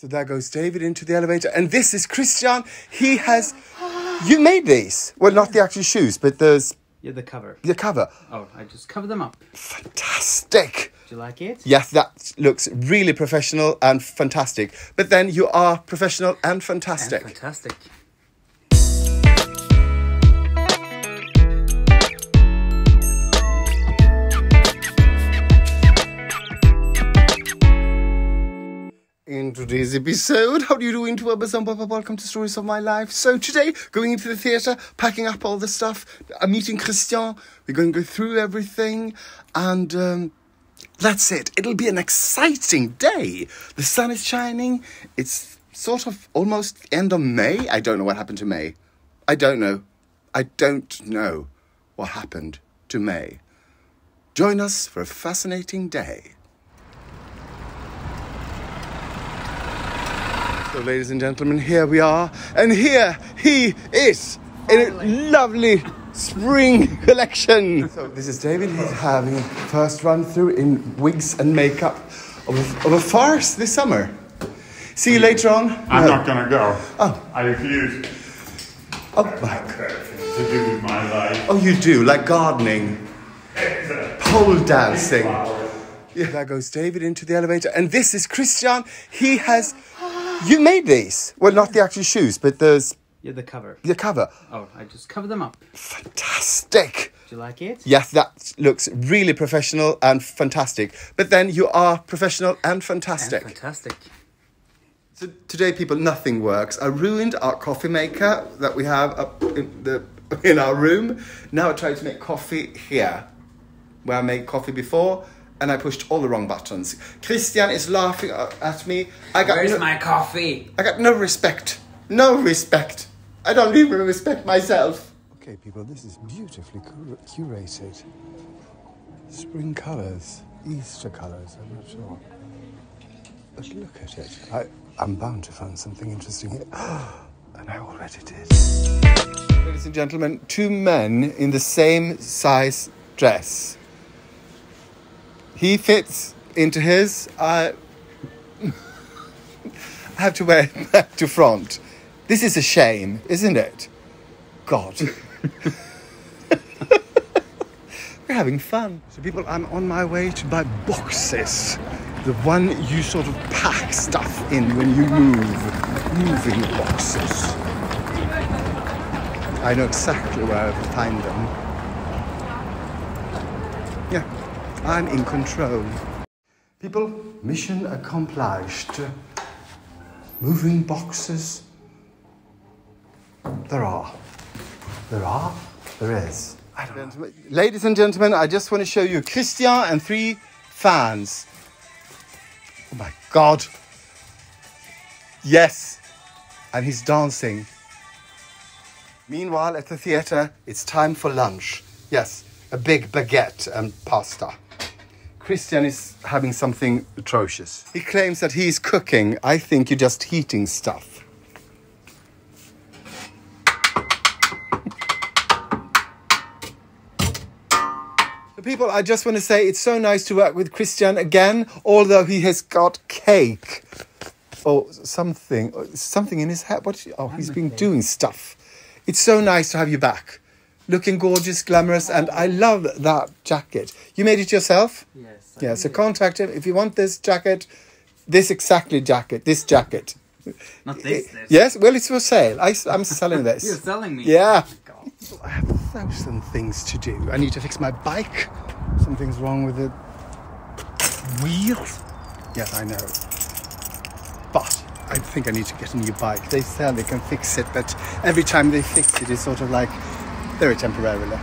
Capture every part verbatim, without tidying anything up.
So there goes David into the elevator. And this is Christian. He has... You made these. Well, not the actual shoes, but there's... Yeah, the cover. The cover. Oh, I just covered them up. Fantastic. Do you like it? Yes, that looks really professional and fantastic. But then you are professional and fantastic. And fantastic. Into today's episode, how do you do into welcome to Stories of My Life. So today, going into the theatre, packing up all the stuff, I'm meeting Christian, we're going to go through everything, and um, that's it. It'll be an exciting day. The sun is shining, it's sort of almost the end of May. I don't know what happened to May. I don't know. I don't know what happened to May. Join us for a fascinating day. So, ladies and gentlemen, here we are, and here he is in a lovely spring collection. So this is David. He's having a first run through in wigs and makeup of a, of a farce this summer. See you later on. I'm no. not gonna go. Oh, I refuse. Oh my God. To do with my life. Oh, you do, like gardening, pole dancing. Yeah. There goes David into the elevator, and this is Christian. He has. You made these. Well, not the actual shoes, but there's... Yeah, the cover. The cover. Oh, I just covered them up. Fantastic. Do you like it? Yes, that looks really professional and fantastic. But then you are professional and fantastic. And fantastic. So today, people, nothing works. I ruined our coffee maker that we have up in, the, in our room. Now I tried to make coffee here, where I made coffee before. And I pushed all the wrong buttons. Christian is laughing at me. I got Where's no, my coffee? I got no respect. No respect. I don't even respect myself. Okay, people, this is beautifully cur curated. Spring colours, Easter colours, I'm not sure. But look at it. I, I'm bound to find something interesting here. And I already did. Ladies and gentlemen, two men in the same size dress. He fits into his, I uh, have to wear it back to front. This is a shame, isn't it? God. We're having fun. So people, I'm on my way to buy boxes. The one you sort of pack stuff in when you move, moving boxes. I know exactly where I will find them. Yeah. I'm in control. People, mission accomplished. Moving boxes. There are. There are. There is. I don't know. Ladies and gentlemen, I just want to show you Christian and three fans. Oh my God. Yes. And he's dancing. Meanwhile, at the theatre, it's time for lunch. Yes, a big baguette and pasta. Christian is having something atrocious. He claims that he's cooking. I think you're just heating stuff. So people, I just want to say it's so nice to work with Christian again, although he has got cake or something, or something in his head. What? Oh, he's been doing stuff. It's so nice to have you back. Looking gorgeous, glamorous, and I love that jacket. You made it yourself? Yes. I yeah, so contact him. If you want this jacket, this exactly jacket, this jacket. Not this, this. Yes, well, it's for sale. I, I'm selling this. You're selling me? Yeah. Oh God. I have a thousand things to do. I need to fix my bike. Something's wrong with the wheel. Yes, I know. But I think I need to get a new bike. They sell, they can fix it, but every time they fix it, it's sort of like... Very temporarily.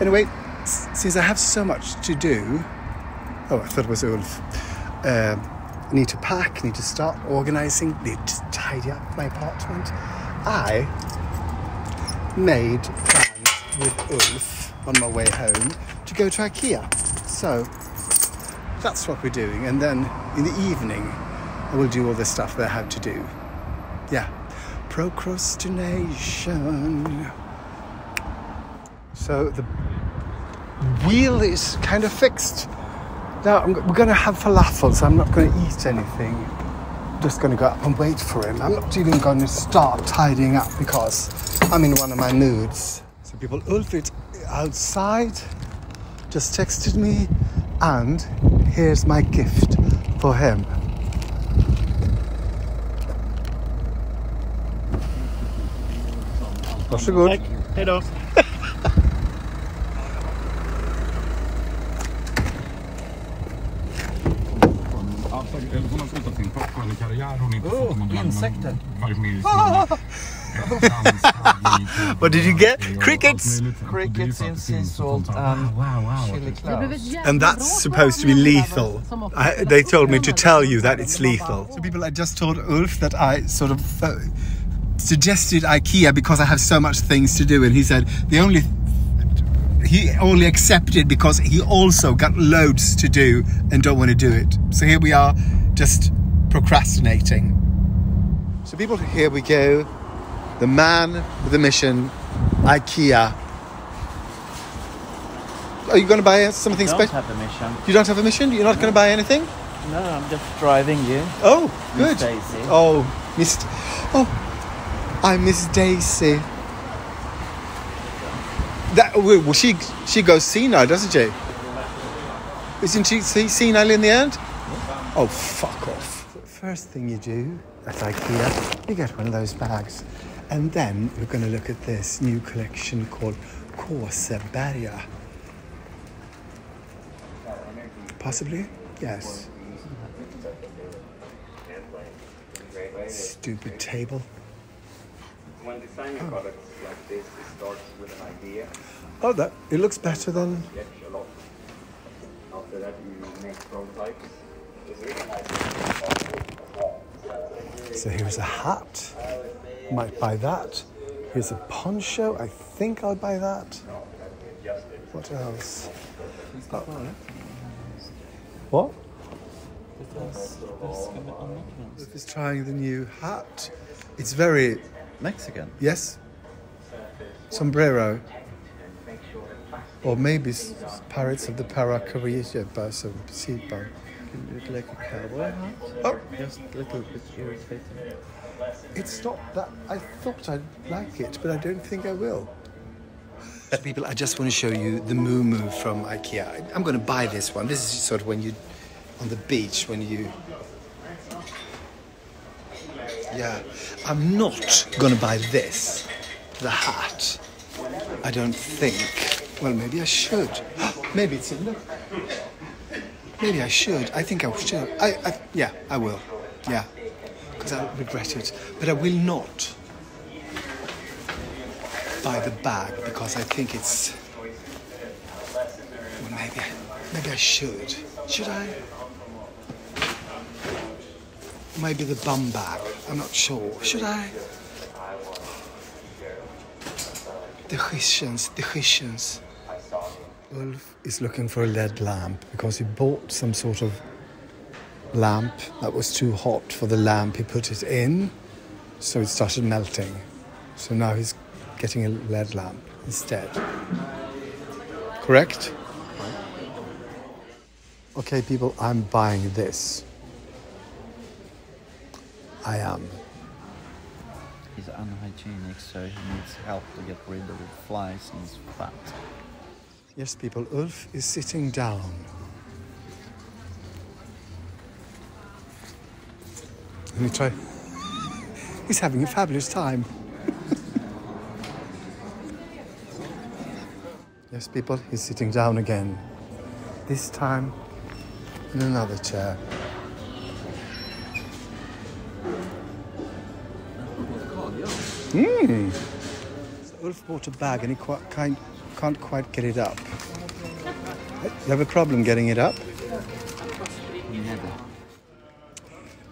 Anyway, since I have so much to do... Oh, I thought it was Ulf. Uh, I need to pack, need to start organising, need to tidy up my apartment. I made plans with Ulf on my way home to go to Ikea. So, that's what we're doing. And then in the evening, I will do all the stuff that I have to do. Yeah. Procrastination. So the wheel is kind of fixed. Now I'm, we're going to have falafels. I'm not going to eat anything. just going to go up and wait for him. I'm not even going to start tidying up because I'm in one of my moods. So people, Ulf is outside, just texted me, and here's my gift for him. Varsågod. Hej då. Eller hon har slutat sin popcornkarriär. Hon inte fått någon insekter. What did you get? Crickets! Crickets in sea salt and chili clouds. And that's supposed to be lethal. I, they told me to tell you that it's lethal. So people, I just told Ulf that I sort of uh, suggested IKEA because I have so much things to do, and he said the only th he only accepted because he also got loads to do and don't want to do it. So here we are, just procrastinating. So people, here we go. The man with the mission, IKEA. Are you going to buy something special? I don't have a mission. You don't have a mission? You're not no. going to buy anything? No, I'm just driving you. Oh, good. Miss Daisy. Oh, Miss... Oh, I Miss Daisy. That, well, she she goes senile, doesn't she? Isn't she senile in the end? Oh, fuck off. First thing you do at IKEA, you get one of those bags. And then we're going to look at this new collection called Corsa Baria. Possibly? Yes. Stupid table. When designing oh. products like this, it starts with an idea. Oh, that it looks better than. After that, you make prototypes. So here's a hat. Might buy that. Here's a poncho. I think I'll buy that. What else? Oh. What? Look, he's trying the new hat. It's very. Mexican? Yes. Sombrero. Or maybe Pirates of the Paracariba, so sea bar. It's like a cowboy hat. Oh! Just a little bit irritating. It's not that... I thought I'd like it, but I don't think I will. People, I just want to show you the muumuu from IKEA. I'm going to buy this one. This is sort of when you... on the beach, when you... Yeah, I'm not going to buy this, the hat, I don't think. Well, maybe I should. Maybe it's in there. Maybe I should. I think I should. I, I, yeah, I will. Yeah, because I'll regret it. But I will not buy the bag because I think it's... Well, maybe, maybe I should. Should I? Maybe the bum bag. I'm not sure. Should I? The Christians, the Christians. Ulf is looking for a L E D lamp because he bought some sort of lamp that was too hot for the lamp he put it in, so it started melting. So now he's getting a L E D lamp instead. Correct? Okay, people, I'm buying this. I am. He's unhygienic, so he needs help to get rid of the flies and his fat. Yes, people, Ulf is sitting down. Let me try. He's having a fabulous time. Yes, people, he's sitting down again. This time in another chair. Mm. So Ulf bought a bag and he quite, can't, can't quite get it up. You have a problem getting it up? Never.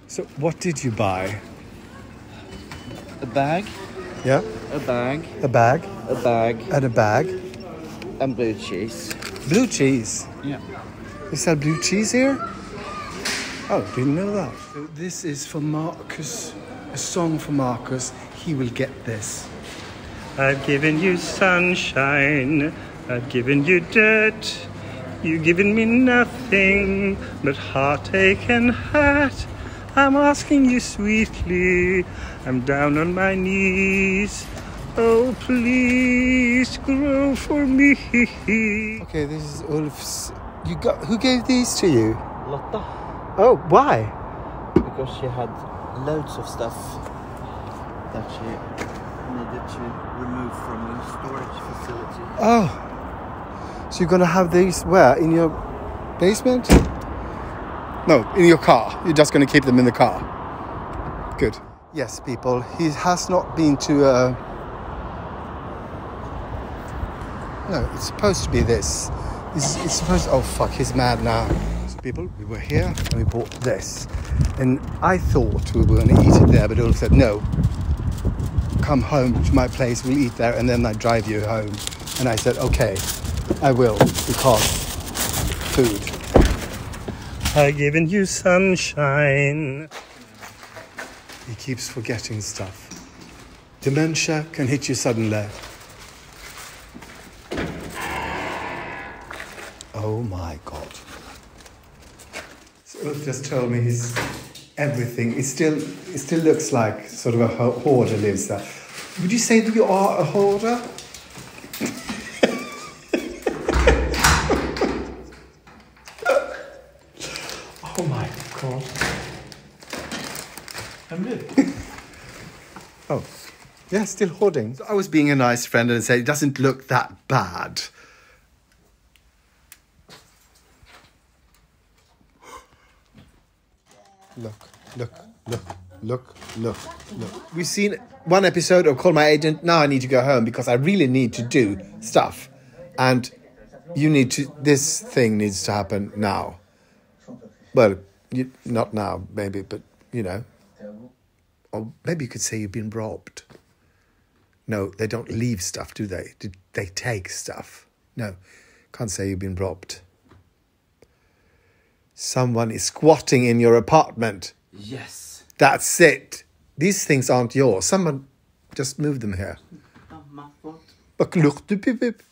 So what did you buy? A bag. Yeah? A bag. A bag. A bag. And a bag. And blue cheese. Blue cheese? Yeah. You sell blue cheese here? Oh, didn't know that. So this is for Marcus. A song for Marcus. He will get this. I've given you sunshine, I've given you dirt, you've given me nothing but heartache and hurt. I'm asking you sweetly, I'm down on my knees. Oh, please grow for me. Okay, this is Ulf's. You got, who gave these to you? Lotta. Oh, why? Because she had loads of stuff that she needed to remove from the storage facility. Oh, so you're gonna have these where? In your basement? No, in your car. You're just gonna keep them in the car. Good. Yes, people, he has not been to a... No, it's supposed to be this. It's, it's supposed to... Oh, fuck, he's mad now. So, people, we were here and we bought this. And I thought we were going to eat it there, but Ulf said, no, come home to my place, we'll eat there, and then I drive you home. And I said, okay, I will, because food. I've given you sunshine. He keeps forgetting stuff. Dementia can hit you suddenly. Oh my God. So Ulf just told me his everything. It still, it still looks like sort of a hoarder lives there. Would you say that you are a hoarder? Oh my God. I'm good. Oh, yeah, still hoarding. So I was being a nice friend and said it doesn't look that bad. Look, look, look, look, look, look. We've seen one episode of Call My Agent. Now I need to go home because I really need to do stuff. And you need to, this thing needs to happen now. Well, you, not now, maybe, but, you know. Or maybe you could say you've been robbed. No, they don't leave stuff, do they? They take stuff. No, can't say you've been robbed. Someone is squatting in your apartment. Yes. That's it. These things aren't yours. Someone just moved them here. Not my fault. But look, the pip pip.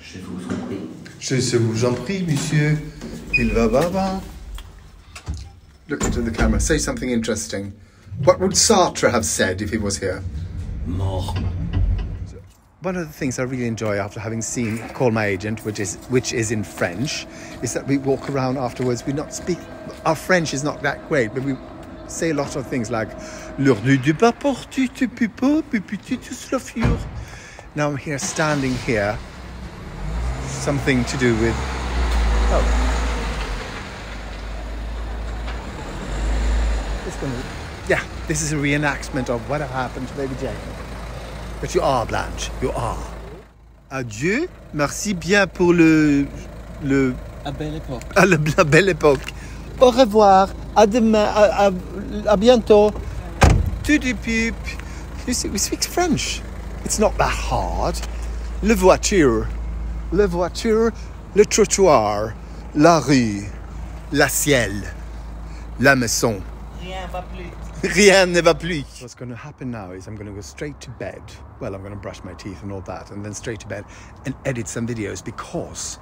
Je vous en prie. Je vous en prie, monsieur. Il va, va, va. Look into the camera. Say something interesting. What would Sartre have said if he was here? Mort. One of the things I really enjoy after having seen Call My Agent, which is which is in French, is that we walk around afterwards. We not speak. Our French is not that great, but we say a lot of things like now I'm here standing here. Something to do with oh, it's gonna, yeah. This is a reenactment of what happened to Baby Jane. But you are, Blanche. You are. Adieu. Merci bien pour le... le à belle époque. À la, la belle époque. Au revoir. À demain. À, à, à bientôt. To the peep. You see, we speak French. It's not that hard. Le voiture. Le voiture. Le trottoir. La rue. La ciel. La maison. Rien va plus. Rien ne va plus. What's going to happen now is I'm going to go straight to bed. Well, I'm going to brush my teeth and all that, and then straight to bed and edit some videos because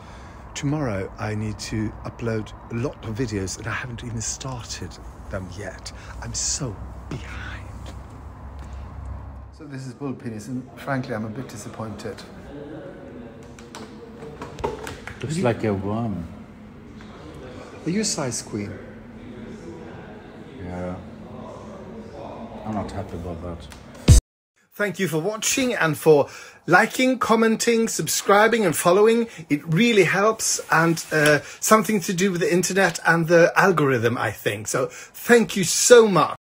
tomorrow I need to upload a lot of videos and I haven't even started them yet. I'm so behind. So this is bull penis, and frankly, I'm a bit disappointed. Looks you... like a worm. Are you a size queen? Yeah. I'm not happy about that. Thank you for watching and for liking, commenting, subscribing and following. It really helps, and uh, something to do with the internet and the algorithm, I think. So thank you so much.